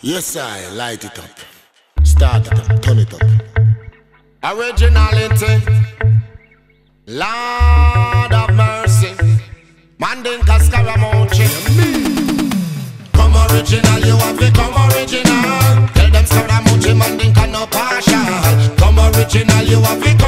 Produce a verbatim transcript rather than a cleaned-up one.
Yes, I light it up, start it up, turn it up. Originality, Lord of mercy, Mandinka Scaramucci. Come original, you have to come original. Tell them Scaramucci, Mandinka no partial. Come original, you have to come